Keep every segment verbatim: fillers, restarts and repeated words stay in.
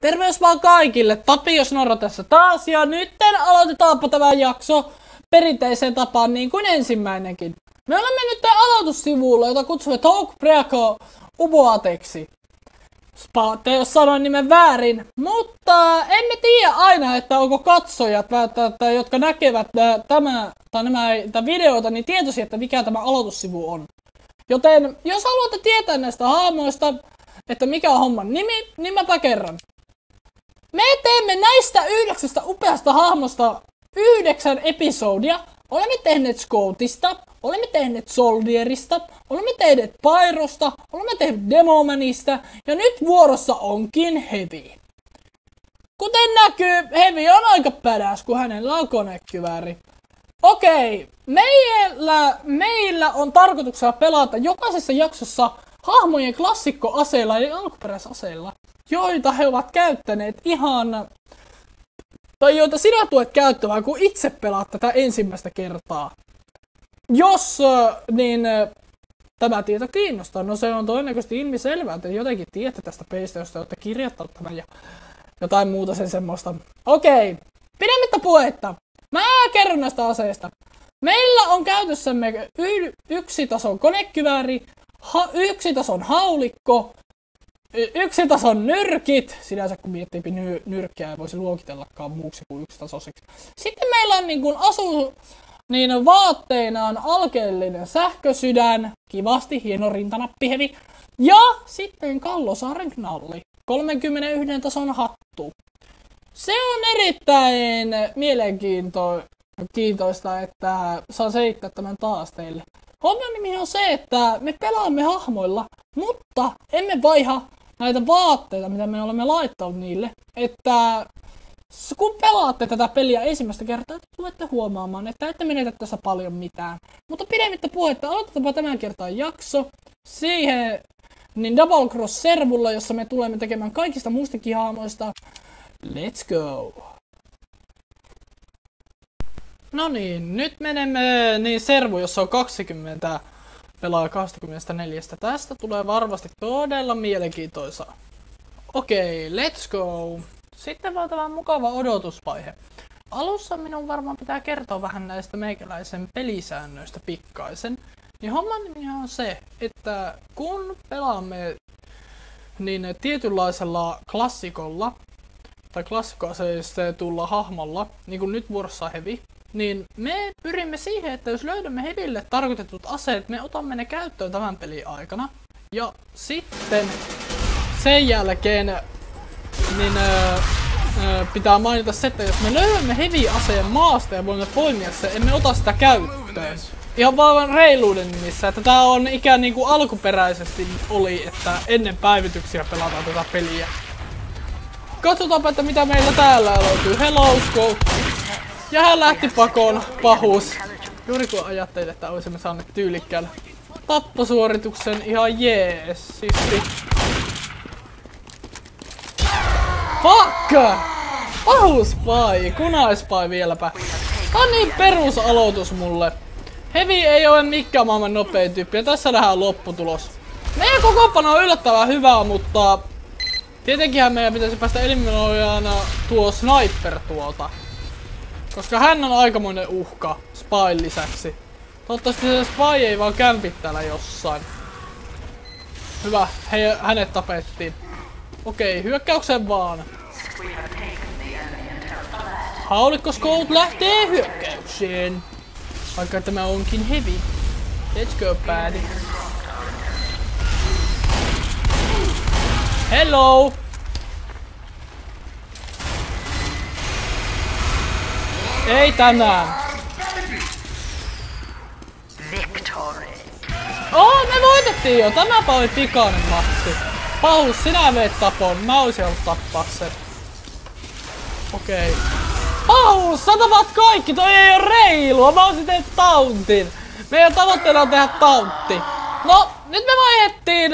Terveys vaan kaikille, Tapio Snoro tässä taas ja nytten aloitetaanpa tämä jakso perinteiseen tapaan niin kuin ensimmäinenkin. Me olemme nyt aloitussivulla, jota kutsumme Talk Preaco Uvoateksi Spate, jos sanoin nimen väärin, mutta emme tiedä aina, että onko katsojat, jotka näkevät tämä, tai nämä, tämä videoita, niin tietoisia, että mikä tämä aloitussivu on. Joten jos haluatte tietää näistä haamoista, että mikä on homman nimi, niin mäpä kerran. Me teemme näistä yhdeksästä upeasta hahmosta yhdeksän episodia. Olemme tehneet Scoutista, olemme tehneet Soldierista, olemme tehneet Pyrosta, olemme tehneet Demomanista ja nyt vuorossa onkin Heavy. Kuten näkyy, Heavy on aika badass, kun hänellä on konekivääri. Okei, meillä, meillä on tarkoituksena pelata jokaisessa jaksossa hahmojen klassikkoaseilla eli alkuperäisaseilla, joita he ovat käyttäneet ihan, tai joita sinä tulet käyttämään, kun itse pelaat tätä ensimmäistä kertaa. Jos, niin tämä tieto kiinnostaa. No se on todennäköisesti ilmiselvää, että jotenkin tiedätte tästä peistä, jos te olette kirjoittaneet tämän ja jotain muuta sen semmoista. Okei, pidemmittä puhetta. Mä kerron näistä aseista. Meillä on käytössämme y yksi tason konekivääri, ha yksi tason haulikko, yksi tason nyrkit, sinänsä kun miettii ny nyrkkiä ei voisi luokitellakaan muuksi kuin yksi tasoiseksi. Sitten meillä on niin kun asu, niin vaatteina on alkeellinen sähkösydän, kivasti hieno rintanappi Heavy, ja sitten Kallosaaren Nalli, kolmekymmentäyksi tason hattu. Se on erittäin mielenkiintoista, että saan selittää tämän taas teille. Homman nimi on se, että me pelaamme hahmoilla, mutta emme vaiha näitä vaatteita, mitä me olemme laittaneet niille. Että kun pelaatte tätä peliä ensimmäistä kertaa, tulette huomaamaan, että ette menetä tässä paljon mitään. Mutta pidemmittä puhetta, aloitetaanpa tämän kertaan jakso siihen niin double cross servulla, jossa me tulemme tekemään kaikista muistakin hahmoista. Let's go! No niin, nyt menemme niin servu, jossa on kaksikymmentä pelaa kaksikymmentäneljä. Tästä tulee varmasti todella mielenkiintoisaa. Okei, okay, let's go! Sitten vaan tämä mukava odotusvaihe. Alussa minun varmaan pitää kertoa vähän näistä meikäläisen pelisäännöistä pikkaisen. Niin homman nimi on se, että kun pelaamme niin tietynlaisella klassikolla, tai klassikkoaseista tulla hahmolla, niin kuin nyt vuorossa Heavy, niin me pyrimme siihen, että jos löydämme Heavylle tarkoitetut aseet, me otamme ne käyttöön tämän pelin aikana. Ja sitten sen jälkeen niin, ö, ö, pitää mainita se, että jos me löydämme Heavy-aseen maasta ja voimme poimia sen, emme ota sitä käyttöön. Ihan vaan reiluuden nimissä, että tää on ikään niin kuin alkuperäisesti oli, että ennen päivityksiä pelataan tätä peliä. Katsotaanpa, että mitä meillä täällä löytyy. Hello, Scout. Ja hän lähti pakoon, pahuus. Juuri kun ajattelin, että olisimme saaneet tyylikkään tapposuorituksen. Ihan jees, sisti. Fuck! Pahuus Spy, kunaispy vieläpä. Tää on niin perusaloitus mulle. Heavy ei ole mikään maailman nopein tyyppi ja tässä nähdään lopputulos. Meidän kokoonpano on yllättävän hyvää, mutta tietenkinhän meidän pitäisi päästä eliminoijana tuo sniper tuolta. Koska hän on aikamoinen uhka Spyn lisäksi. Toivottavasti se Spy ei vaan kämpi täällä jossain. Hyvä, he, hänet tapettiin. Okei, hyökkäyksen vaan. Haulikko Scout lähtee hyökkäykseen. Vaikka tämä onkin Heavy. Let's go, buddy. Hello! Ei tänään! Victory! Oh, me voitettiin jo! Tämäpä oli pikainen matsi. Paulus, sinä veet tapoon. Mä oisin ollut tappaa sen. Okei. Okay. Paulus, sä tapat kaikki! Toi ei oo reilua! Mä oisin tehnyt tauntin! Meidän tavoitteena on tehdä tauntti. No, nyt me vaihettiin.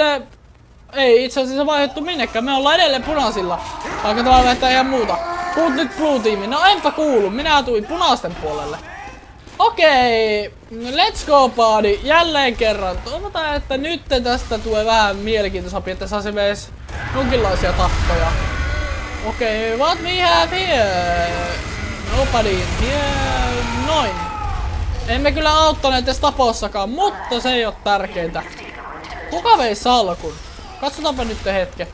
Ei itse asiassa vaihdettu minnekään, me ollaan edelleen punaisilla. Vaikka tämä vaihtää ihan muuta. Puhut nyt blue teamiin. No enpä kuulu, minä tuin punaisten puolelle. Okei, let's go buddy, jälleen kerran. Toivotaan, että nyt tästä tulee vähän mielenkiintoisempi, että saisimme edes jonkinlaisia tappoja. Okay, what we have here? Nobody in here. Noin. Emme kyllä auttaneet edes tapossakaan, mutta se ei oo tärkeintä. Kuka vei salkun? Katsotaanpa nyt hetken.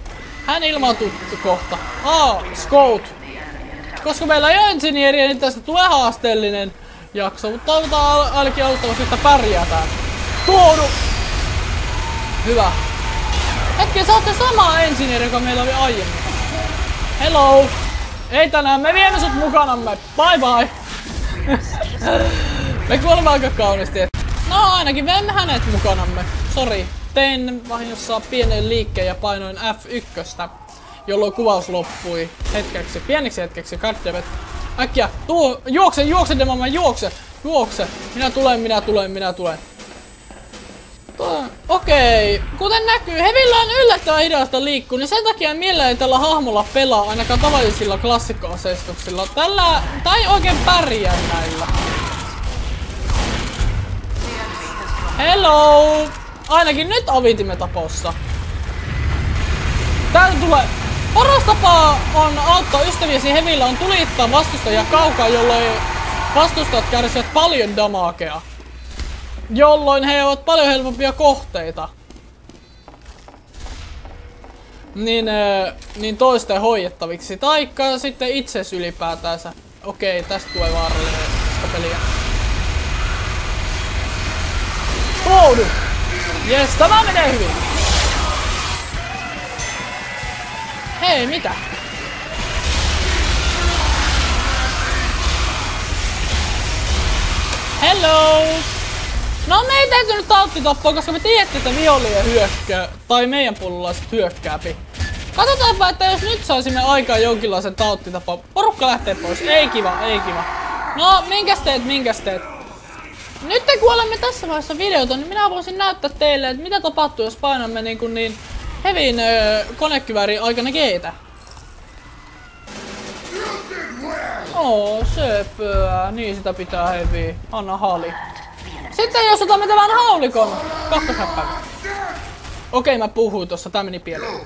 Hän ilmaantuu kohta. Aa, Scout. Koska meillä ei ole insinööriä, niin tästä tulee haasteellinen jakso, mutta toivotaan al ainakin auttavasti, että pärjätään. Tuodu! Hyvä. Hetken, saatte samaa insinööriä, joka meillä oli aiemmin. Hello! Ei tänään, me viemme sut mukanamme. Bye bye! Me kuulemme aika kauniisti. No ainakin viemme hänet mukanamme. Sori, tein vahingossa pienen liikkeen ja painoin F yksi, jolloin kuvaus loppui hetkeksi, pieneksi hetkeksi. Goddammit. Äkkiä, tuu, juokse, juokse, demamma, juokse, juokse. Minä tulen, minä tulen, minä tulen. Okei, okay. Kuten näkyy, Heavyllä on yllättävän hidasta liikkuu, niin sen takia mielelläni tällä hahmolla pelaa ainakaan tavallisilla klassikkoaseistuksilla. Tällä, tai oikein pärjää näillä. Hello! Ainakin nyt avitimme tapossa. Täällä tulee... Paras tapa on auttaa ystäviäsi Heavyllä on tulittaa vastustajia kaukaa, jolloin vastustajat kärsivät paljon damagea. Jolloin he ovat paljon helpompia kohteita. Niin, äh, niin toisten hoidettaviksi. Taikka sitten itses ylipäätänsä. Okei, tästä tulee vaarallinen tästä peliä. Poudu! Jes, tämä menee hyvin! Hei, mitä? Hello! No me ei täytyy nyt alttitappaa, koska me tiedätte, että vihollinen hyökkää, tai meidän puolulaiset hyökkääpi. Katsotaanpa, että jos nyt saisimme aikaan jonkinlaisen tauttitapaa. Porukka lähtee pois. Ei kiva, ei kiva. No, minkäs teet, minkäs teet? Nyt kun olemme tässä vaiheessa videota, niin minä voisin näyttää teille, että mitä tapahtuu, jos painamme niin kuin niin Heavyn öö, konekiväärin aikana geitä. Oo, söpöä. Niin sitä pitää Heavy. Anna hali. Sitten jos otamme tämän haulikon, kakkoshäppä. Okei, mä puhuin tossa, tää meni pieleen.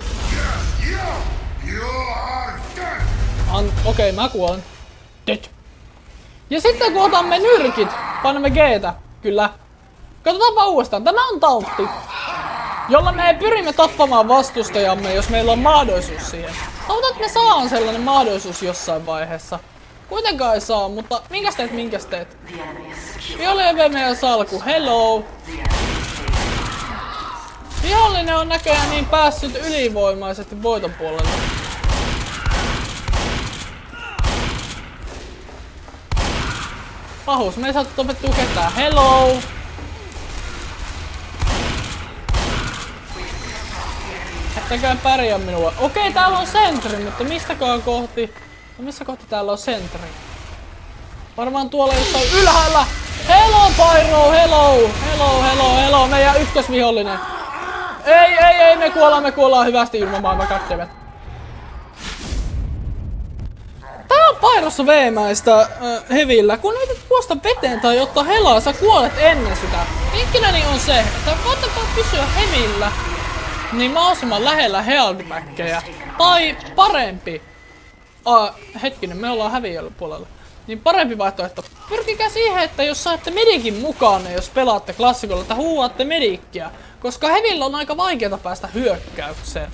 An Okei, mä kuolen. Nyt. Ja sitten kun otamme nyrkit, painamme G:tä, kyllä. Katsotaanpa uudestaan, tämä on tauntti, jolla me pyrimme tappamaan vastustajamme, jos meillä on mahdollisuus siihen. Toivotaan, että me saamme sellainen mahdollisuus jossain vaiheessa. Kuitenkaan ei saa, mutta minkäs teet, minkäs teet? Vihollinen vei meidän salku, hello! Vihollinen on näköjään niin päässyt ylivoimaisesti voiton puolelle. Pahuus, me ei saa topettua ketään, hello! Etteikään pärjää minua. Okei, täällä on sentri, mutta mistäkään kohti? No missä kohti täällä on sentri? Varmaan tuolla jossain ylhäällä! Hello Pyro! Hello! Hello, hello, hello! Meidän ykkösvihollinen! Ei, ei, ei! Me kuollaan, me kuollaan hyvästi ilman maailman katkevet. Tää on Pyrossa veemäistä äh, Heavyllä. Kun yrität puosta veteen tai ottaa helaa, sä kuolet ennen sitä. Vinkkinäni on se, että koettakaa pysyä Heavyllä niin mahdollisimman lähellä healthbackkejä. Tai parempi. Ah, hetkinen, me ollaan häviöllä puolella. Niin parempi vaihtoehto. Pyrkikää siihen, että jos saatte medikin mukana, jos pelaatte klassikolla, että huuatte medikkiä. Koska Heavyllä on aika vaikeeta päästä hyökkäykseen.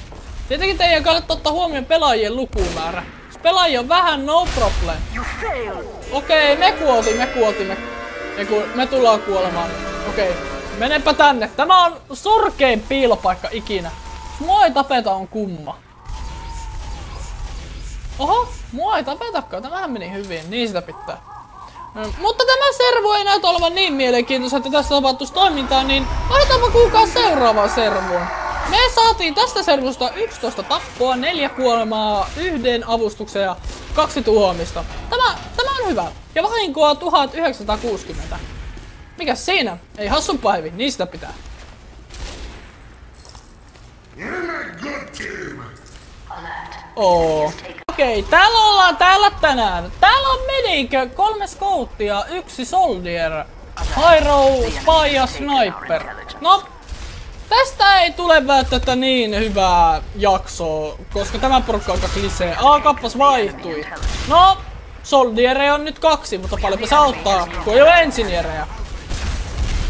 Tietenkin teidän kannattaa ottaa huomioon pelaajien lukumäärä. Jos pelaajia on vähän, no problem. Okei, okay, me kuoltiin, me kuoltiin. Me, eiku, me tullaan kuolemaan. Okei, okay, menepä tänne. Tämä on surkein piilopaikka ikinä. Mua ei tapeta on kumma. Oho, mua ei tapetakaan. Tämähän meni hyvin, niin sitä pitää. Mm, mutta tämä servu ei näytä olevan niin mielenkiintoista, että tässä tapahtuisi toimintaa, niin laitetaanpa kuulkaa seuraavaan servuun. Me saatiin tästä servusta yksitoista tappoa, neljä kuolemaa, yhden avustuksen ja kaksi tuhoamista. Tämä, tämä on hyvä. Ja vahinkoa tuhat yhdeksänsataakuusikymmentä. Mikäs siinä? Ei hassun päivi, niin sitä pitää. Oo. Okei, okay, täällä ollaan täällä tänään. Täällä on medikö, kolme skouttia, yksi soldier, pyro, spy ja sniper. No, Tästä ei tule välttämättä niin hyvää jaksoa, koska tämä porukka on aika klisee. A-kappas vaihtui. No, soldierejä on nyt kaksi, mutta paljonpa se auttaa, kun ei ole ensinierejä.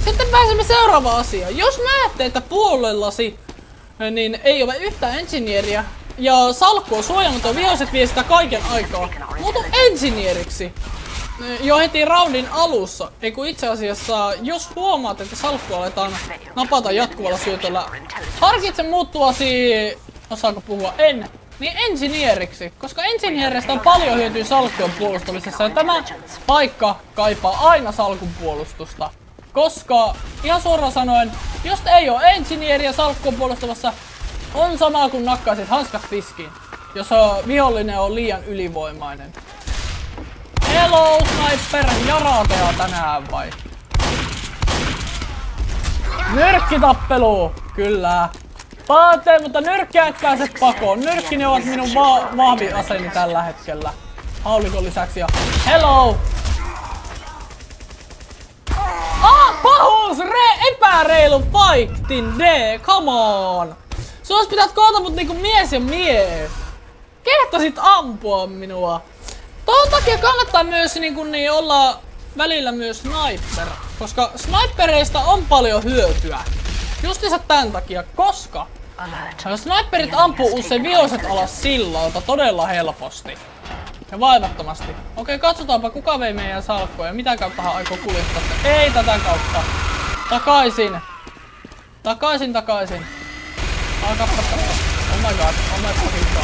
Sitten pääsemme seuraavaan asiaan. Jos näette, että puolellasi niin ei ole yhtään ensineeriä ja salkku on suojannut vihoiset vie sitä kaiken aikaa, muutu ensineeriksi jo heti roundin alussa. Ei kun itse asiassa, jos huomaat, että salkku aletaan napata jatkuvalla syötöllä, harkitse muuttuasi, osaako puhua, en, niin ensineeriksi, koska ensineeristä on paljon hyötyä salkkion puolustamisessa ja tämä paikka kaipaa aina salkun puolustusta. Koska, ihan suoraan sanoen, jos ei oo ensineeriä salkkua puolustamassa, on sama kuin nakkaisit hanskat tiskiin, jos vihollinen on liian ylivoimainen. Hello, sniper, jaratea tänään vai? Nyrkkitappelu! Kyllä. Paate, mutta nyrkkiä pääset pakoon. Nyrkkini ovat minun va vahvi aseni tällä hetkellä. Haulikon lisäksi ja hello! Pahuus! Re, epäreilu fightin D! Come on! Suos pitäis koota mut niinku mies ja mie! Kehtasit ampua minua! Ton takia kannattaa myös niinku niin olla välillä myös sniper, koska snipereista on paljon hyötyä. Justiinsa tän takia, koska sniperit ampuu usein vihoiset alas sillalta todella helposti ja vaivattomasti. Okei, katsotaanpa kuka vei meidän salkkoja ja mitä kautta hän aikoo kuljettaa. Ei tätä kautta. Takaisin. Takaisin, takaisin. Alkaa katsotaan. Oh my god, oh my god.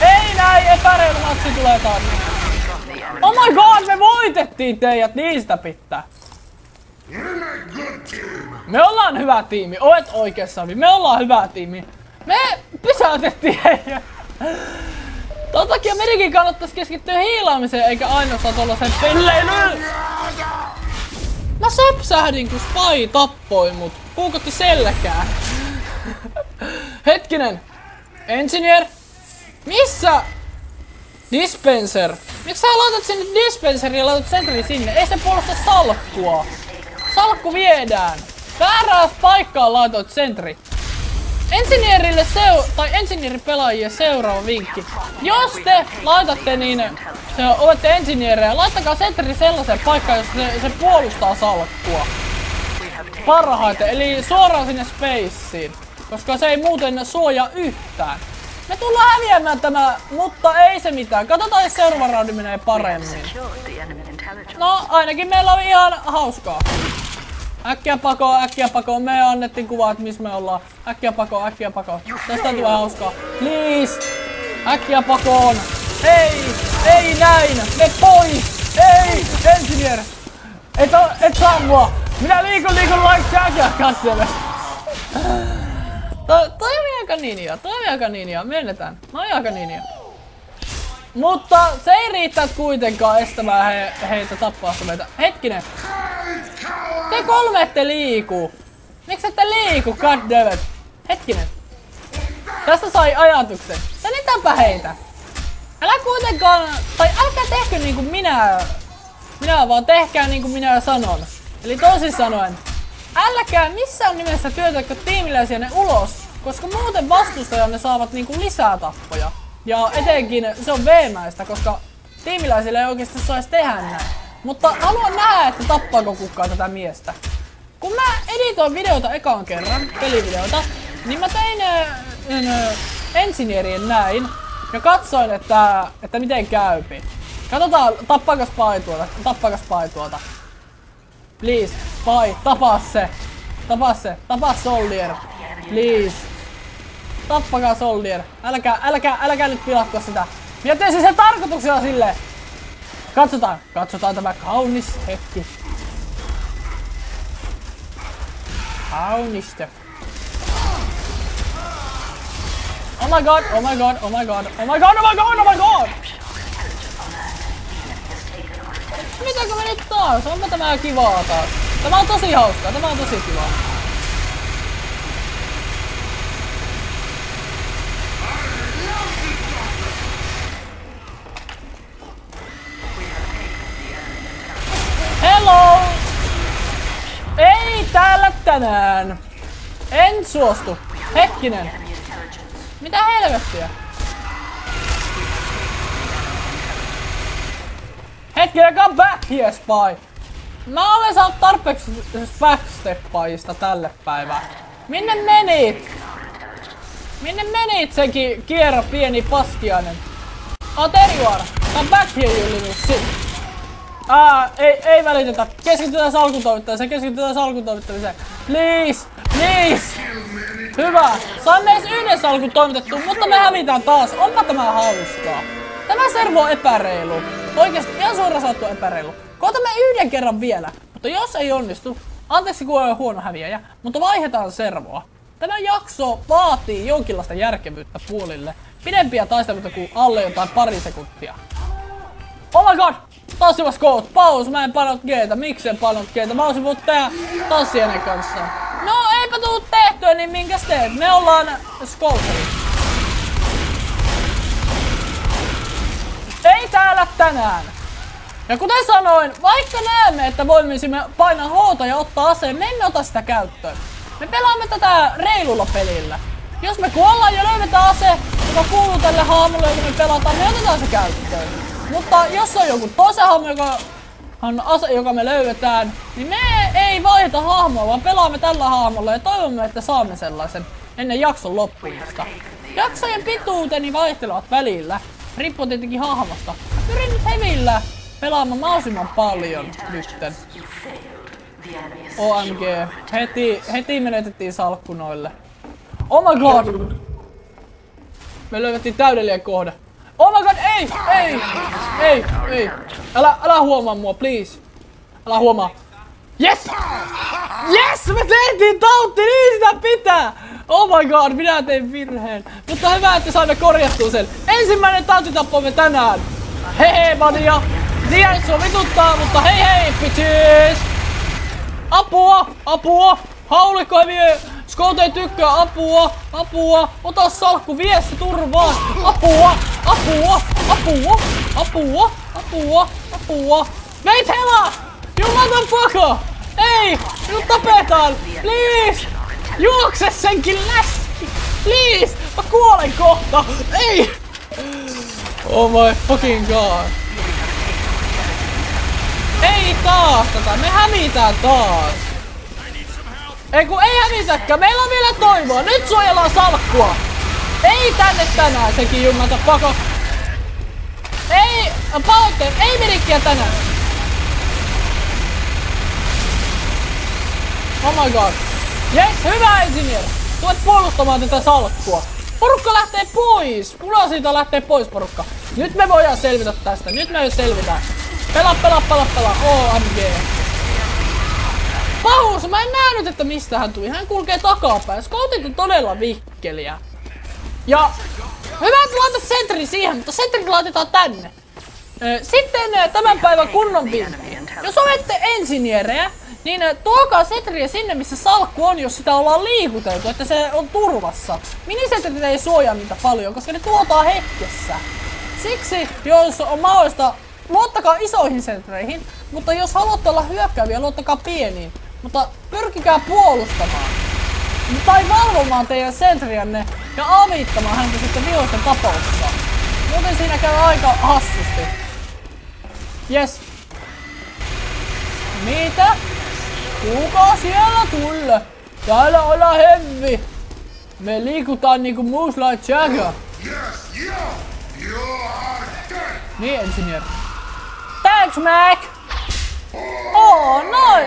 Ei näin, epäreilu matsi tulee taas. Oh my god, me voitettiin teidät, niistä pitää. Me ollaan hyvä tiimi, olet oikeassa. Me ollaan hyvä tiimi. Me pysäytettiin heidät. Ton takia menikin kannattais keskittyä hiilaamiseen eikä ainoastaan tollaseen pelleilyyn! Mä säpsähdin kun Spy tappoi mut. Puukotti selkää. Hetkinen! Engineer! Missä? Dispenser! Miks sä laitat sinne dispenserin ja laitat sentry sinne? Ei se puolusta salkkua! Salkku viedään! Väärää paikkaan laitoit sentry! Engineerille seu- tai engineeripelaajille seuraava vinkki. Jos te laitatte niin, se olette engineerejä, laittakaa sentri sellaiseen paikkaan, jossa se, se puolustaa salkkua parhaiten, eli suoraan sinne spaceen, koska se ei muuten suojaa yhtään. Me tullaan häviämään tämä, mutta ei se mitään. Katsotaan, jos seuraava raundi menee paremmin. No, ainakin meillä on ihan hauskaa. Äkkiä pakoon, äkkiä pakoon. Me annettiin kuvaa, että missä me ollaan. Äkkiä pakoon, äkkiä pakoon. Tästä tulee hauskaa. Please! Äkkiä pakoon! Ei! Ei näin! Me pois! Ei! Engineer! Et, et saa mua! Minä liikun liikun like jääkiä katsele! Toimi aika ninja, toimi aika ninja. Mennetään. Mä oon aika ninja. Mutta se ei riittää kuitenkaan estämään he, heitä tappaasta meitä. Hetkinen! Te kolme ette liiku! Miks ette liiku, goddammit? Hetkinen. Tästä sai ajatuksen. Selitäänpä heitä. Älä kuitenkaan, tai älkää tehkö niinku minä. Minä vaan tehkää niinku minä sanon. Eli toisin sanoen, älkää missään nimessä työtäkö tiimiläisiä ne ulos, koska muuten vastustajanne saavat niinku lisää tappoja. Ja etenkin se on veemäistä, koska tiimiläisillä ei oikeesti saisi tehdä näin. Mutta haluan nähdä, että tappaako kukaan tätä miestä. Kun mä editoin videota ekaan kerran, pelivideota, niin mä tein ensineerien näin ja katsoin, että, että miten käypi. Katsotaan, tappaako Spy tuota, tappaako Spy tuota. Please, Spy, tapa se. Tapa se, tapa soldier. Please. Tappakaa soldier. Älkää, älkää, älkää nyt pilatko sitä. Mä tein sen tarkoituksella sille. Katsotaan, katsotaan tämä kaunis hetki. Kaunista. Oh my god, oh my god, oh my god, oh my god, oh my god, oh my god! Mitäkö me nyt taas? Onko tämä kivaa taas? Tämä on tosi hauskaa, tämä on tosi kivaa. Hello! Ei täällä tänään! En suostu. Hetkinen. Mitä helvettiä? Hetkinen, come back here, Spy. Mä olen saanut tarpeeksi backsteppaajista tälle päivään. Minne menit? Minne menit senkin kierro pieni paskiainen? Aterior, come back here, you little shit. Aa, ei, ei välitetä. Keskitytään salkuntoimittamiseen, keskitytään salkuntoimittamiseen. Please, please. Hyvä. Saimme edes yhden salkun toimitettua, mutta me hävitään taas. Onpa tämä hauskaa. Tämä servo on epäreilu. Oikeesti ihan suoraan sanottu epäreilu. Koitamme yhden kerran vielä, mutta jos ei onnistu, anteeksi kun on huono häviäjä, mutta vaihdetaan servoa. Tämä jakso vaatii jonkinlaista järkevyyttä puolille. Pidempiä taisteluita kuin alle jotain pari sekuntia. Oh my god! Tanssimas koot, paus, mä en painanut G:tä, miksi en painanut G:tä, mä olisin voinut tehdä tanssijainen kanssa. No eipä tullut tehtyä, niin minkäs teet, me ollaan skolterit. Ei täällä tänään. Ja kuten sanoin, vaikka näemme, että voimisimme painaa H:ta ja ottaa aseen, me emme ota sitä käyttöön. Me pelaamme tätä reilulla pelillä. Jos me kuollaan ja löydetään ase, joka kuuluu tälle haamulle, jota me pelataan, me otetaan se käyttöön. Mutta jos on joku toisen hahmo, joka on ase, joka me löydetään, niin me ei vaihdeta hahmoa, vaan pelaamme tällä hahmolla ja toivomme, että saamme sellaisen ennen jakson loppumista. Jaksojen pituuteni vaihtelevat välillä, riippuu tietenkin hahmosta. Pyrin nyt Heavillä pelaamaan mahdollisimman paljon nytten. O M G, heti, heti menetettiin salkkunoille. Oh my god! Me löydettiin täydellinen kohde. Oh my god, ei, ei, ei, ei. Älä, älä huomaa mua, please. Älä huomaa. Yes! Yes, me tehtiin tautti, niin sitä pitää! Oh my god, minä tein virheen. Mutta hyvä, että saimme korjattua sen. Ensimmäinen tautitappomme tänään. Hei hei, mania. Tiedän, se on vituttaa, mutta hei hei, bitches! Apua, apua! Haulikko ei vie! Skoot ei tykkää, apua, apua! Ota salkku, vie se turvaan! Apua! Apua! Apua! Apua! Apua! Apua! Meit helaa! You motherfucker! Ei! Minut tapetaan! Please! Juokse senkin läski! Please! Mä kuolen kohta! Ei! Oh my fucking god! Ei taas tätä! Me hävitään taas! Ei kun ei hävitäkään! Meillä on vielä toivoa! Nyt suojellaan salkkua! Ei tänne tänään sekin jummalta pako! Ei! Pahoittelen! Ei merikkiä tänään! Oh my god! Yes! Hyvä engineer! Tulet puolustamaan tätä salkkua! Porukka lähtee pois! Pula siitä lähtee pois porukka! Nyt me voidaan selvitä tästä! Nyt me selvitään! Pelaa, pelaa, pelaa, pelaa! O M G! Pahuus! Mä en nähnyt, että mistä hän tuli! Hän kulkee takapäin! Scoutit on todella vikkeliä! Ja hyvä, että laitat sentrin siihen, mutta sentrin laitetaan tänne. Sitten tämän päivän kunnon vinkki. Jos olette engineerejä, niin tuokaa sentriä sinne, missä salkku on, jos sitä ollaan liikuteltu, että se on turvassa. Minisentrit ei suojaa niitä paljon, koska ne tuotaan hetkessä. Siksi, jos on mahdollista, luottakaa isoihin sentreihin, mutta jos haluatte olla hyökkääviä, luottakaa pieniin. Mutta pyrkikää puolustamaan tai valvomaan teidän sentriänne. Ja avittamaan häntä sitten vihollisten tapauksessa. Muuten siinä käy aika hassusti. Yes. Mitä? Kuka siellä tulee? Täällä ollaan Heavy. Me liikutaan niinku Moonlight Jagger. Niin, engineer. Thanks, Mac! Oh, noin!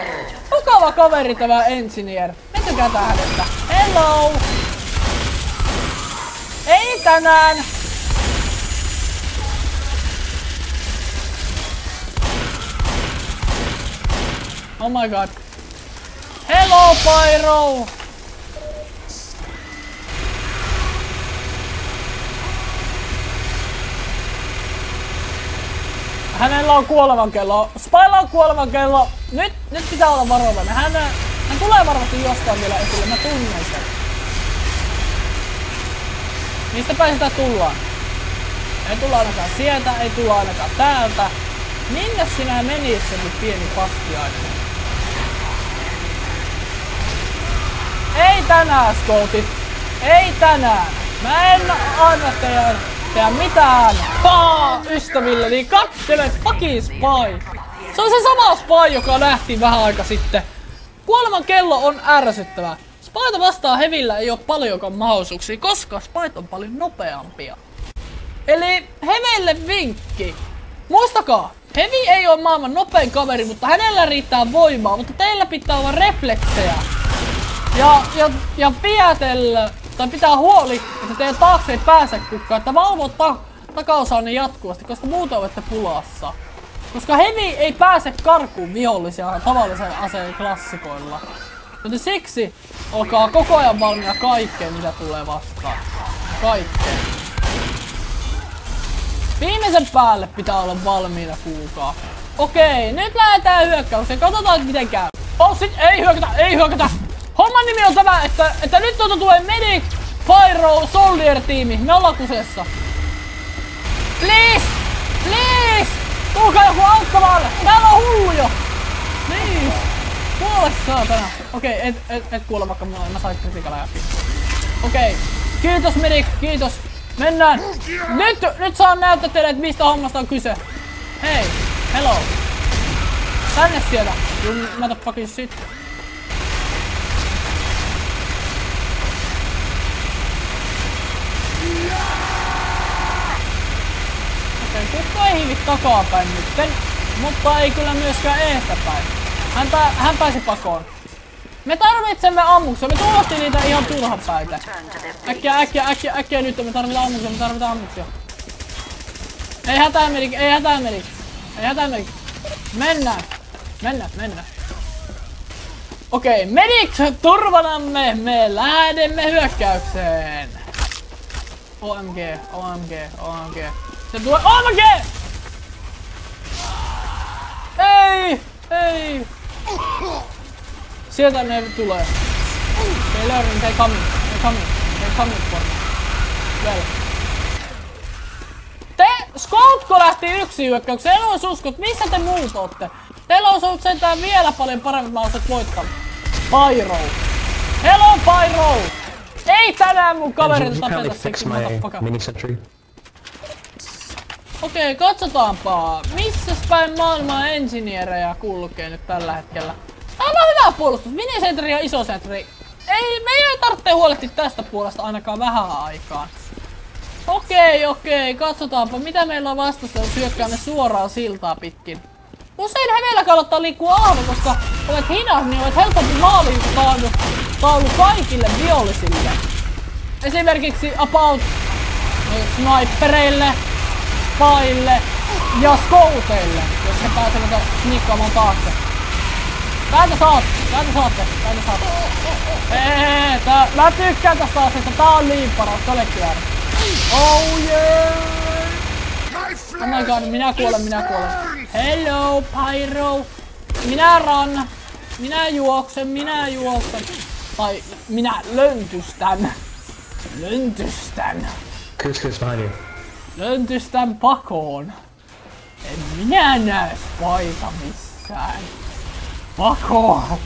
Mukava kaveri tämä engineer. Menkykää tähdestä. Hello! Ei tänään! Oh my god! Hello, Pyro! Hänellä on kuolevan kello. Spylla on kuolevan kello. Nyt, nyt pitää olla varovainen. Hän, hän tulee varmasti jostain vielä esille. Mä tunnen sen. Mistä päin sitä tullaan? Ei tulla ainakaan sieltä, ei tulla ainakaan täältä. Minne sinä menit sen pieni paskiainen? Ei tänään, skoutit. Ei tänään. Mä en anna teidän, teidän mitään paa ystäville, niin katsele fucking Spy. Se on se sama Spy, joka nähtiin vähän aika sitten. Kuoleman kello on ärsyttävää. Spyta vastaan Heavyllä ei ole paljonkaan mahdollisuuksia, koska Spyt on paljon nopeampia. Eli Heavylle vinkki. Muistakaa, Heavy ei ole maailman nopein kaveri, mutta hänellä riittää voimaa, mutta teillä pitää olla refleksejä. Ja, ja, ja pidätellä, tai pitää huoli, että teidän taakse ei pääse kukaan, että valvoo ta takaosanne jatkuvasti, koska muuta olette pulassa. Koska Heavy ei pääse karkuun vihollisia tavallisen aseen klassikoilla. Joten siksi olkaa koko ajan valmiina kaikkeen, mitä tulee vastaan. Kaikkeen. Viimeisen päälle pitää olla valmiina, kuulkaa. Okei, nyt lähdetään hyökkäykseen. Katsotaan miten käy. Oh sit, ei hyökätä, ei hyökätä! Homman nimi on tämä, että, että nyt tuota tulee Medic, Pyro, Soldier-tiimi. Me ollaan kusessa. Please! Please! Tulkaa joku auttamaan! Täällä on hullu jo! Niin! Kuole saatana! Okei, et, et, et kuole vaikka mulla, mä sain kritiikalla läpi. Okei. Kiitos Medic, kiitos. Mennään! Nyt, nyt saan näyttää teille, että mistä hommasta on kyse. Hei! Hello! Tänne siellä! You motherfucking shit! Kukka ei hiivi takapäin nytten, mutta ei kyllä myöskään eestäpäin. Hän, pää, hän pääsi pakoon. Me tarvitsemme ammuksia, me tuotiin niitä ihan turhan päitä. Äkkiä, äkkiä, äkkiä, äkkiä nyt, me tarvitaan ammuksia, me tarvitaan ammuksia. Ei hätää Medic, ei hätää Medic, ei hätää Medic. Mennään, mennään, mennään. Okei, Medic turvanamme, me lähdemme hyökkäykseen. O M G, O M G, O M G. Se tulee O M G! Ei! Ei! Sieltä ne tulee. They learning, they coming, they coming, they coming for me. Well. Te, Scoutko lähti yksin hyökkäykseen, en olisi uskonut, missä te muut ootte? Teillä olisi ollut sentään vielä paljon paremmin mahdolliset voittaa. Pyro! Hello Pyro! Ei tänään mun kaverit tapeta sekin, motherfucker. Okei, katsotaanpa. Missäs päin maailman engineerejä kulkee nyt tällä hetkellä? Täällä on hyvä puolustus. Minisentri ja isosentri. Ei, me ei tarvitse huolehtia tästä puolesta ainakaan vähän aikaan. Okei, okei. Katsotaanpa, mitä meillä on vastassa, jos hyökkäämme suoraan siltaa pitkin. Usein Heavyllä kannattaa liikkua ahve, koska olet hidas, niin olet helpompi maaliin taulu kaikille vihollisille. Esimerkiksi about snipereille. Paille ja skouteille, jos he pääsevät snikkaamaan taakse. Täältä saatte, täältä saatte, täältä saatte. Eee, tää, mä tykkään tästä asiasta, tää on niin paras, kollektiväärä. Oh yeah! Oh my god, minä kuolen, minä kuolen. Hello, Pyro. Minä ran, minä juoksen, minä juoksen. Tai minä löntystän. Löntystän. Kyskys behind you. Löntystän pakoon. En minä näe Spyta missään. Pakoon!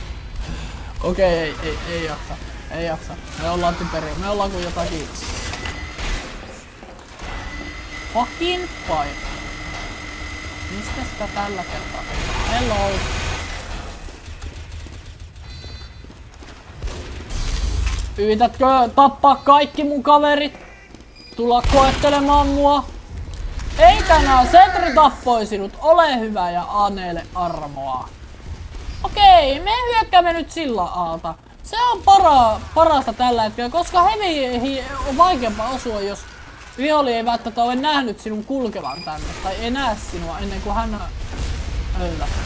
Okei, ei, ei, ei jaksa. Ei jaksa. Me ollaan typeriä. Me ollaan kuin jotakin. Fucking Pyro. Mistä sitä tällä kertaa? Hello! Yritätkö tappaa kaikki mun kaverit? Tulla koettelemaan mua. Ei tänään, sentri tappoi sinut. Ole hyvä ja aneele armoa. Okei, me hyökkäämme nyt sillä alta. Se on para, parasta tällä hetkellä, koska Heavyhin on vaikeampaa osua, jos viholli ei välttämättä ole nähnyt sinun kulkevan tänne. Tai ei näe sinua ennen kuin hän öylähtää.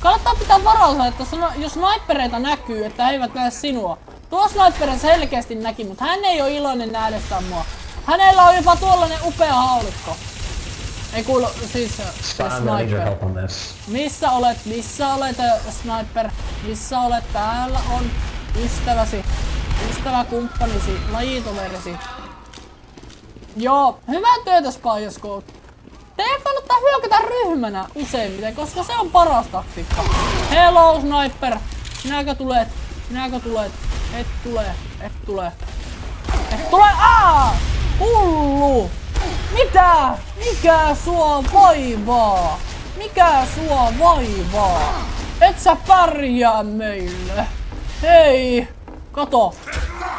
Kannattaa pitää varautua, että jos snipereita näkyy, että he eivät näe sinua. Tuo sniperin selkeästi näki, mutta hän ei ole iloinen nähdessään mua. Hänellä on jopa tuollainen upea haulikko. Ei kuulu, siis sniper. Missä olet? Missä olet, sniper? Missä olet? Täällä on ystäväsi. Ystäväkumppanisi. Lajitoverisi. Joo, hyvää työtä Spy. Teidän kannattaa hyökätä ryhmänä useimmiten, koska se on paras taktiikka. Hello, sniper. Sinäkö tulet? Minäkö tulet? Et tule, et tule. Et tule, aa! Hullu! Mitä? Mikä sua vaivaa? Mikä sua vaivaa? Et sä pärjää meille. Hei! Kato!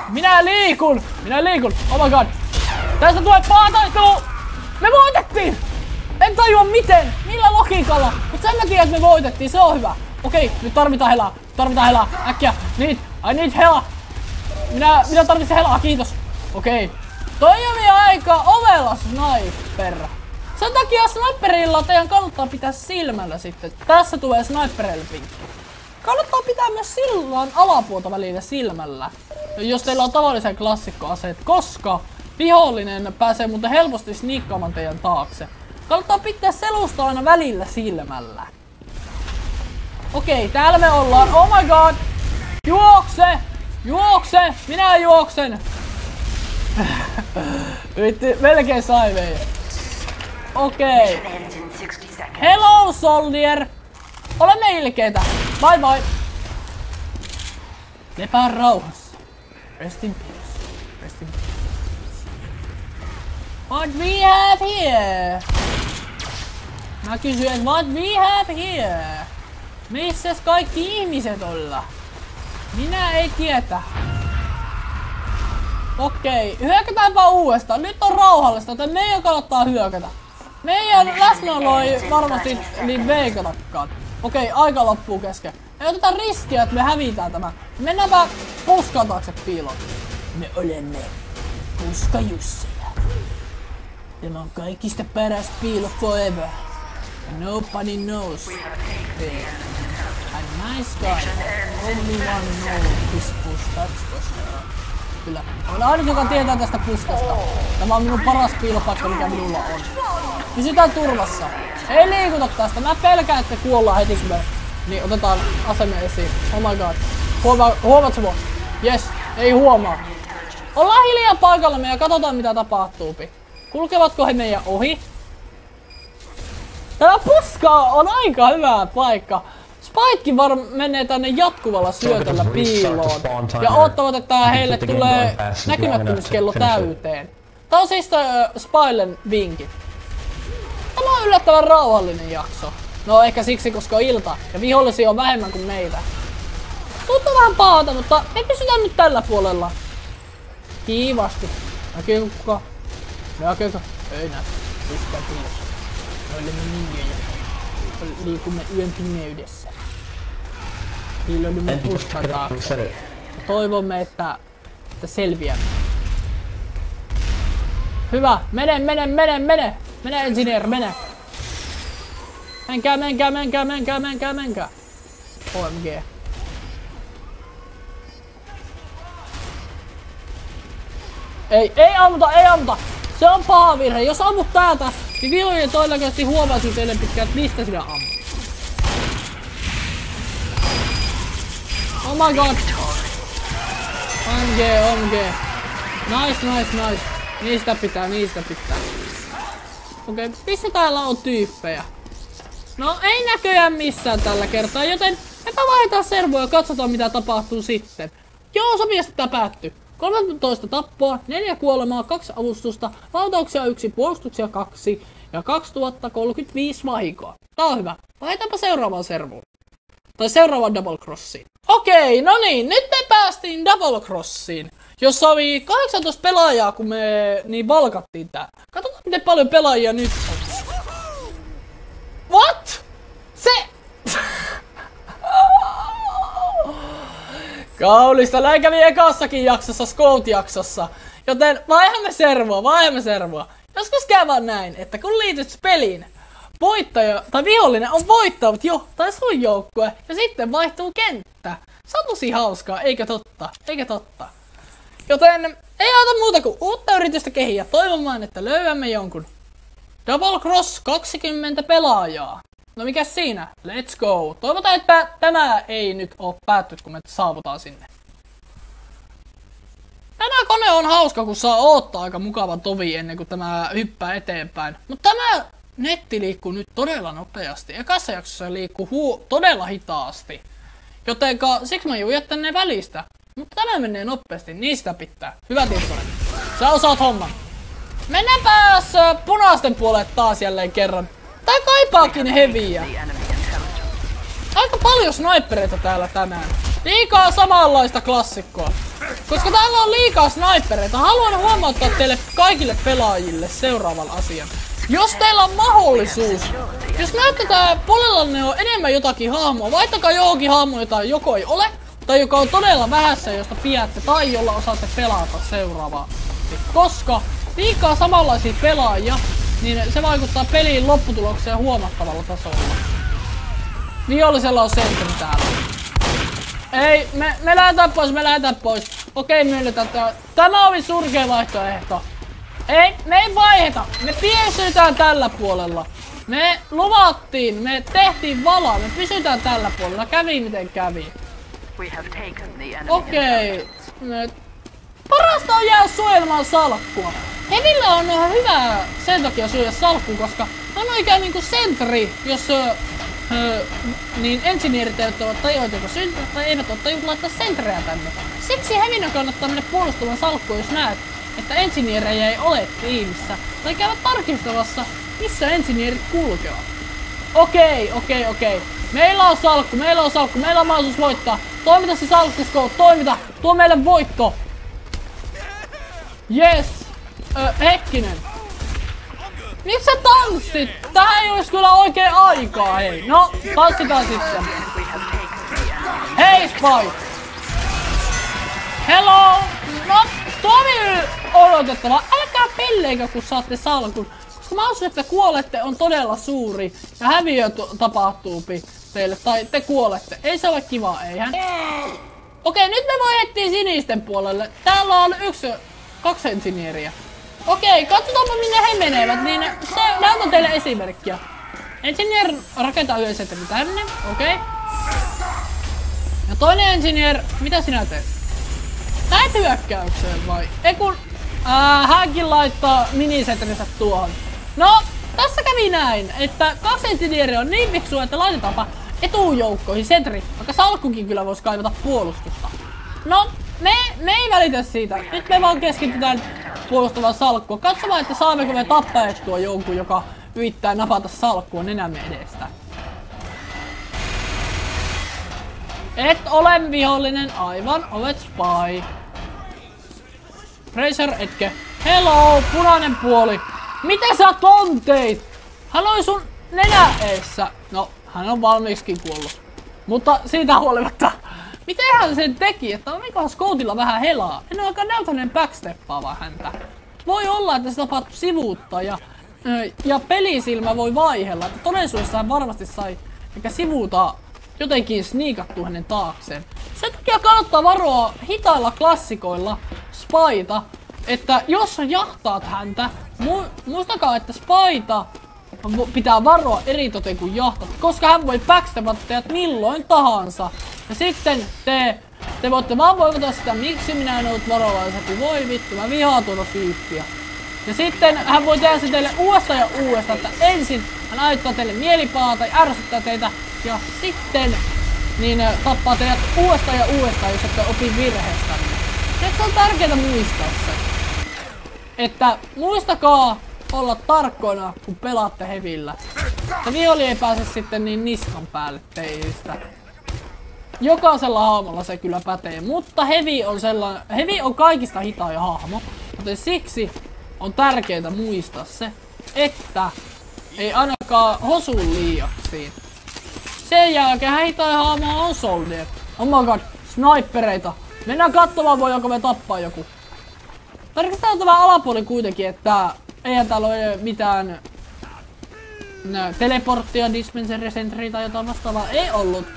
Minä liikun! Minä liikun! Oh my god! Tästä tulee paataistelu! Me voitettiin! En tajua miten! Millä logiikalla! Mut sen mä tiedän, että me voitettiin, se on hyvä! Okei, nyt tarvitaan helaa! Tarvitaan helaa! Äkkiä! Niin! Ai niin, hela! Minä, minä tarvitsen helaa, kiitos! Okei. Toimii aika ovella sniper! Sen takia sniperilla teidän kannattaa pitää silmällä sitten. Tässä tulee sniperille pinkki. Kannattaa pitää myös sillan alapuolta välillä silmällä, jos teillä on tavallisen klassikkoaseet, koska vihollinen pääsee muuten helposti sniikkaamaan teidän taakse. Kannattaa pitää selusta aina välillä silmällä. Okei, täällä me ollaan. Oh my god! Juokse! Juokse! Minä juoksen! Vitti, melkein sai meidät. Okei. Hello, soldier! Olemme ilkeitä. Bye bye! Lepää rauhassa. Rest in peace. Rest in peace. What we have here? Mä kysyin, että what we have here? Missäs kaikki ihmiset olla? Minä ei tietä. Okei, hyökätäänpä uudestaan. Nyt on rauhallista, joten meidän kannattaa hyökätä. Meidän läsnäolo ei varmasti niin veikatakaan. Okei, aika loppuu kesken. Ei oteta riskiä, että me hävitään tämä. Mennäänpä puskan taakse piiloon. Me olemme Puska Jusseja. Tämä on kaikista paras piilo forever. Nobody knows. A nice guy. Only one knows this puska. Kyllä. On aina joka tietää tästä puskasta. Tämä on minun paras piilopaikka, mikä minulla on. Pysytään turvassa. Ei liikuta tästä. Mä pelkään, että kuollaan heti kun me... Niin, otetaan asemia esiin. Oh my god. Huoma... Huomaatko mua? Yes. Ei huomaa. Ollaan hiljaa paikallamme ja katsotaan mitä tapahtuupi. Kulkevatko he meidän ohi? Tämä puska on aika hyvä paikka. Spykin varmaan menee tänne jatkuvalla syötöllä piiloon ja odottavat, että heille tulee näkymättömyyskello täyteen. Tää on siis Spylen vinkki. Tämä on yllättävän rauhallinen jakso. No ehkä siksi, koska on ilta ja vihollisia on vähemmän kuin meitä. Tuntuu vähän pahalta, mutta me pysytään nyt tällä puolella. Kiivasti. Näkyykö kukaan? Näkyykö? Ei näy. Pistää kiinni. Me olemme ninjoja. Liikumme yön pimeydessä. Hiiloimme puskan taakse. Toivomme, että, että selviämme. Hyvä! Mene, mene, mene, mene! Mene, engineer, mene! Menkää, menkää, menkää, menkää, menkää, menkää! O M G. Ei, ei ammuta, ei ammuta! Se on paha virhe. Jos ammut täältä, niin vihollinen todennäköisesti huomaa sinut ennen pitkään, että mistä sinä ammut. Oh my god! O M G, O M G. Nice, nice, nice. Niistä pitää, niistä pitää. Okei, okay, missä täällä on tyyppejä? No ei näköjään missään tällä kertaa, joten epä vaihdetaan servoja ja katsotaan mitä tapahtuu sitten. Joo, sopiasti tää päättyy. kolmetoista tappoa, neljä kuolemaa, kaksi avustusta, lautauksia yksi, puolustuksia kaksi ja kaksituhatta kolmekymmentäviisi vahinkoa. Tää on hyvä. Vaihdetäänpä seuraavaan servoon. Tai seuraavaan double crossiin. Okei, no niin, nyt me päästiin double crossiin, jossa oli kahdeksantoista pelaajaa, kun me niin valkattiin tää. Katsotaan miten paljon pelaajia nyt on. What? Se... Kaulista näin kävi ekassakin jaksossa, Scout-jaksossa. Joten vaihdamme servoa, vaihdamme servoa. Joskus käy vaan näin, että kun liityt peliin, voittaja tai vihollinen on voittanut jo tai sun joukkue ja sitten vaihtuu kenttä. Se on tosi hauskaa, eikä totta, eikä totta. Joten ei auta muuta kuin uutta yritystä kehiä toivomaan, että löydämme jonkun. Double Cross kaksikymmentä pelaajaa. No mikä siinä? Let's go! Toivotaan, että tämä ei nyt oo päättynyt, kun me saavutaan sinne. Tämä kone on hauska, kun saa odottaa aika mukava tovi ennen kuin tämä hyppää eteenpäin. Mutta tämä netti liikkuu nyt todella nopeasti. Ekassa jaksossa liikkuu huu todella hitaasti. Jotenka siksi mä juon tänne välistä. Mutta tämä menee nopeasti, niistä pitää. Hyvä Tutkonen. Sä osaat homman. Mennäänpä punaisten puolelle taas jälleen kerran. Tää kaipaakin heviä. Aika paljon snipereita täällä tänään. Liikaa samanlaista klassikkoa. Koska täällä on liikaa snipereita, haluan huomauttaa teille kaikille pelaajille seuraavan asian. Jos teillä on mahdollisuus, jos näette tää puolellanne on enemmän jotakin hahmoa, vaihtakaa johonkin hahmoa, jota joko ei ole, tai joka on todella vähässä, josta pidätte, tai jolla osaatte pelata seuraavaa. Koska liikaa samanlaisia pelaajia, niin se vaikuttaa peliin lopputulokseen huomattavalla tasolla. Vihollisella on seitsemän täällä. Ei, me, me lähdetään pois, me lähdetään pois. Okei, myönnetään tää. Tämä oli surkea vaihtoehto. Ei, me ei vaiheta. Me pysytään tällä puolella. Me luvattiin, me tehtiin valaa, me pysytään tällä puolella. Kävi miten kävi. Okei. Me... Parasta on jäädä suojelemaan salkkua. Hevillä on hyvä sen takia syödä salkkua, koska hän on ikään niinku sentri, jos... Öö, niin ensineerit eivät ole tajuut, joko syntyä, tai eivät ole tajuut laittaa sentreä tänne. Siksi Hevinä kannattaa mennä puolustamaan salkkua, jos näet, että ensineerejä ei ole tiimissä. Tai käydä tarkistamassa, missä ensineerit kulkevat. Okei, okei, okei. Meillä on salkku, meillä on salkku, meillä on mahdollisuus voittaa. Toimita se salkkusko, toimita, tuo meille voitto. Yes. Öö, Hekkinen. Miksi sä tanssit? Tähän ei olis kyllä oikein aikaa, hei. No, tanssitaan sitten. Hei, Spy! Hello! No, tovi odotettava. Älkää pelleikä, kun saatte salkun. Koska mä uskon, että kuolette on todella suuri. Ja häviö tapahtuu teille. Tai te kuolette. Ei se ole kivaa, eihän? Okei, nyt me vaihdettiin sinisten puolelle. Täällä on yksi, kaksi ensineeriä. Okei, katsotaanpa minne he menevät, niin se näytän teille esimerkkiä. Engineer rakentaa yleisettäni tänne, okei. Ja toinen engineer, mitä sinä teet? Näet hyökkäykseen vai? Ei kun, ää, hänkin laittaa minisettänsä tuohon. No, tässä kävi näin, että kaksi engineeriä on niin fiksua, että laitetaanpa etujoukkoihin sentri, vaikka salkkukin kyllä voisi kaivata puolustusta. No, me, me ei välitä siitä, nyt me vaan keskitytään puolustavaa salkkua. Katsomaan, että saammeko me tappaettua jonkun, joka yrittää napata salkkua nenämme edestä. Et ole vihollinen, aivan, olet Spy. Razor etke. Hello, punainen puoli. Miten sä tonteit? Hän oli sun nenä eessä. No, hän on valmiiksikin kuollut. Mutta siitä huolimatta. Miten hän sen teki, että olikohan skoutilla vähän helaa? En ole ainakaan näytäneen backsteppaavaa häntä. Voi olla, että se tapahtuu sivuutta ja, ja pelisilmä voi vaihella. Että todellisuudessa hän varmasti sai ehkä sivuuta jotenkin sniikattua hänen taakseen. Sen takia kannattaa varoa hitailla klassikoilla Spyta, että jos jahtaat häntä, muistakaa, että Spyta pitää varoa eritoten kuin jahtat, koska hän voi backstepata teidät milloin tahansa. Ja sitten te, te voitte vaan voivata sitä, miksi minä en ollut varovaisempi. Voi vittu, mä vihaan tuota tyyppiä. Ja sitten hän voi tehdä se teille uudestaan ja uudestaan, että ensin hän aiheuttaa teille mielipahaa tai ärsyttää teitä. Ja sitten niin tappaa teidät uudestaan ja uudestaan, jos ette opi virheestä. Nyt on tärkeää muistaa se, että muistakaa olla tarkkoina, kun pelaatte hevillä. Ja viholli ei pääse sitten niin niskan päälle teistä. Jokaisella hahmolla se kyllä pätee, mutta Heavy on sellainen, Heavy on kaikista hitain hahmo, joten siksi on tärkeää muistaa se, että ei ainakaan hosu liiaksiin. Sen jälkeen hitain hahmo on soldier. Oh my god, snipereita. Mennään katsomaan, voidaanko me tappaa joku. Tarkistetaan tämä alapuoli kuitenkin, että eihän täällä ole mitään no, teleporttia, dispenseri, sentri tai jotain vastaavaa ei ollut.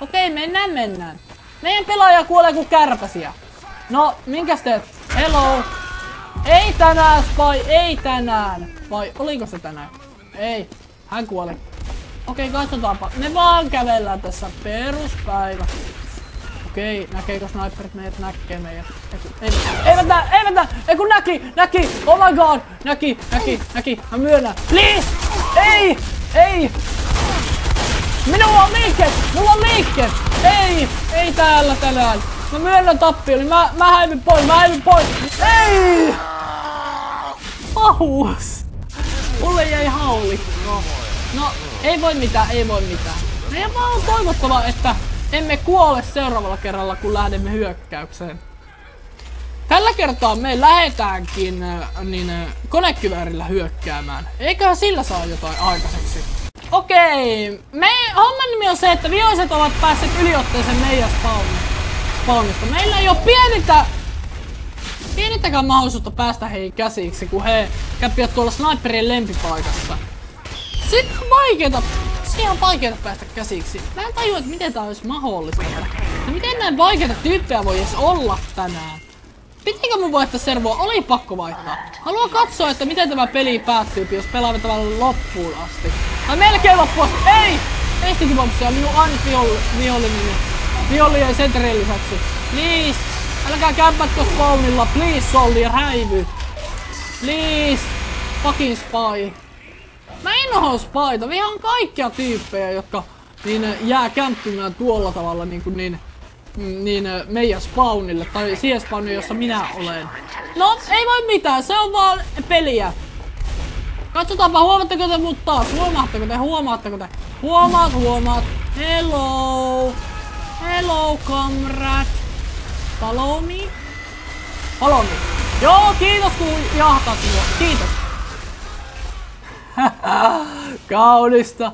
Okei, mennään, mennään. Meidän pelaaja kuolee kuin kärpäsiä. No, minkäs teet? Hello. Ei tänään, Spy, ei tänään. Vai oliko se tänään? Ei, hän kuoli. Okei, katsotaanpa. Me vaan kävellään tässä peruspäivä. Okei, näkeekö sniperit meidät? Näkee meidät. Ei, eivät nää, eivät nää. Ei kun näki, näki. Oh my god. Näki, näki, näki. Mä myönnän. Please. Ei, ei. Minulla on liikkeet! Mulla on liikkeet! Ei! Ei täällä tänään! No myönnän tappio, niin mä, mä häivin pois, mä häivin pois. Ei! Pahuus! Mulle jäi haulikko. No, ei voi mitään, ei voi mitään. Ja vaan on toivottava, että emme kuole seuraavalla kerralla, kun lähdemme hyökkäykseen. Tällä kertaa me lähdetäänkin niin, konekyväärillä hyökkäämään. Eiköhän sillä saa jotain aikaiseksi. Okei, me homman nimi on se, että viholliset ovat päässeet yliotteeseen meidän spawnista. Meillä ei ole pienintä, pienintäkään mahdollisuutta päästä heihin käsiksi, kun he käpivät tuolla sniperien lempipaikassa. Sitten on vaikeeta, ihan vaikeeta päästä käsiksi. Mä en tajua, että miten tää olisi mahdollista. Ja miten näin vaikeita tyyppejä voi edes olla tänään? Pitikö mun vaihtaa servoa? Oli pakko vaihtaa. Haluan katsoa, että miten tämä peli päättyy, jos pelaamme tavallaan loppuun asti. Tai melkein loppuun asti. Ei! Eistikin bombsia, minun ainut vihollinen. Viholli ja senterien lisäksi. Please! Älkää kämpätkö spawnilla. Please, soldier, häivy. Please! Fucking spy. Mä inhoan spyta. Vihaan kaikkia tyyppejä, jotka niin, jää kämppimään tuolla tavalla niin kuin niin. Niin meidän spawnille, tai siihen spawnille, jossa minä olen. No, ei voi mitään, se on vaan peliä. Katsotaanpa, huomaatteko te mut taas? Huomaatteko te, huomaatteko te? Huomaat, huomaat. Hello! Hello, comrade! Follow me? Follow me. Joo, kiitos kun jahtaat minua. Kiitos. Kaunista.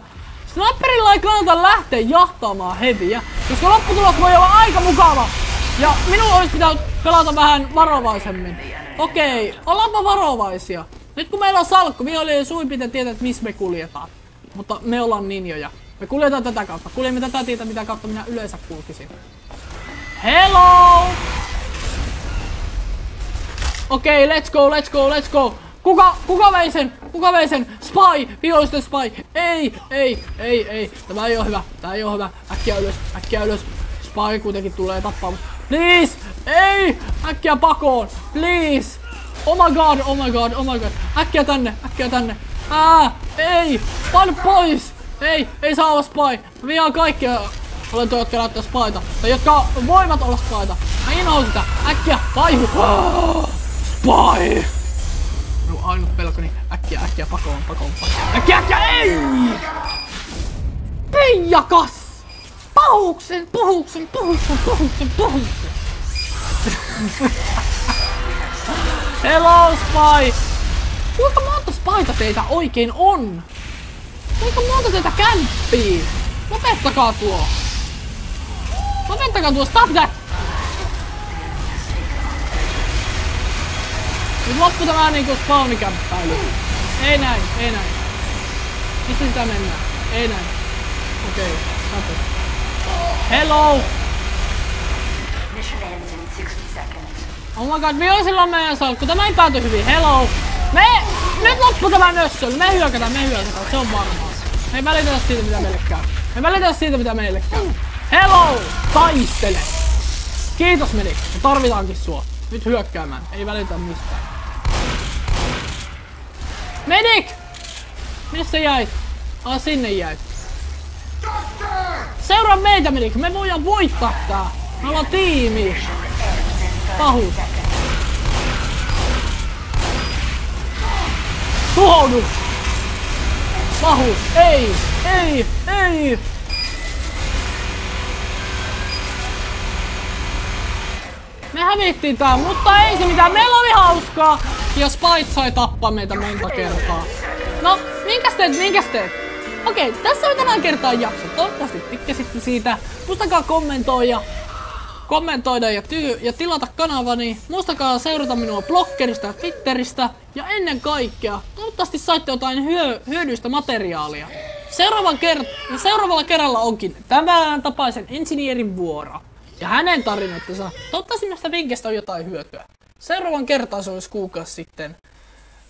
Sniperilla ei kannata lähteä jahtaamaan Heavyä, koska lopputulos voi olla aika mukava. Ja minun olisi pitänyt pelata vähän varovaisemmin. Okei, ollaanpa varovaisia. Nyt kun meillä on salkku, vihollinen ei suin pitää tietää, että missä me kuljetaan. Mutta me ollaan ninjoja. Me kuljetaan tätä kautta. Kuljemme tätä tietä, mitä kautta minä yleensä kulkisin. Hello! Okei, let's go, let's go, let's go! Kuka, kuka vei sen? Kuka vei sen? Spy! Vihollisten spy! Ei, ei, ei, ei. Tämä ei oo hyvä. Tämä ei oo hyvä. Äkkiä ylös, äkkiä ylös. Spy kuitenkin tulee tappaa. Please! Ei! Äkkiä pakoon! Please! Oh my god, oh my god, oh my god. Äkkiä tänne, äkkiä tänne. Ää! Ei! Pan pois! Ei, ei saa olla spy. Mä vihaan kaikkia olentoja, jotka näyttää spyta. Tai jotka voivat olla spyta. Mä inhoan sitä. Äkkiä vaihu! Spy! Ainut pelkoni. Äkkiä, äkkiä, pakoon, pakoon, pakoon. Äkkiä, äkkiä, ei! Peijakas! Pahuksen, pahuksen, pahuksen, pahuksen, pahuksen! Hello, Spy! Kuinka monta Spyta teitä oikein on? Kuinka monta teitä kämppii? Lopettakaa tuo! Lopettakaa tuo, stop that! Nyt loppu tämä niinku spawnikämppäily. Ei näin, ei näin. Missä sitä mennään? Ei näin. Okei, okay, kato. Hello! Oh my god, vihollisilla on meidän salkku. Tämä ei pääty hyvin. Hello! Me... Nyt loppu tämä nössöllä. Me hyökätään, me hyökätään. Se on varmaa. Me ei välitetä siitä mitä meille käy. Me ei välitetä siitä mitä meille käy. Hello! Taistele! Kiitos meni. Me tarvitaankin sua. Nyt hyökkäämään. Ei välitä mistään. Medic! Missä jäit? Ah, sinne jäit. Seuraa meitä, Medic! Me voidaan voittaa tää! Me ollaan tiimi! Pahuus! Tuhoudu! Pahuus! Ei! Ei! Ei! Me hävittiin tää, mutta ei se mitään. Meillä oli hauskaa. Ja Spite sai tappaa meitä monta kertaa. No, minkäs teet, minkäs teet? Okei, tässä oli tämän kertaan jakso. Toivottavasti tykkäsitte siitä. Muistakaa kommentoida, kommentoida ja, ty ja tilata kanavani. Muistakaa seurata minua bloggerista ja Twitteristä. Ja ennen kaikkea, toivottavasti saitte jotain hyö hyödyistä materiaalia. Seuraavan ker seuraavalla kerralla onkin tämän tapaisen insinöörin vuoro. Ja hänen tarinattensa. Toivottavasti näistä vinkkeistä on jotain hyötyä. Seuraavan kertaan se olisi kuukausi sitten.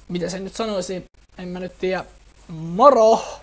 Mitä sen nyt sanoisi? En mä nyt tiedä. Moro!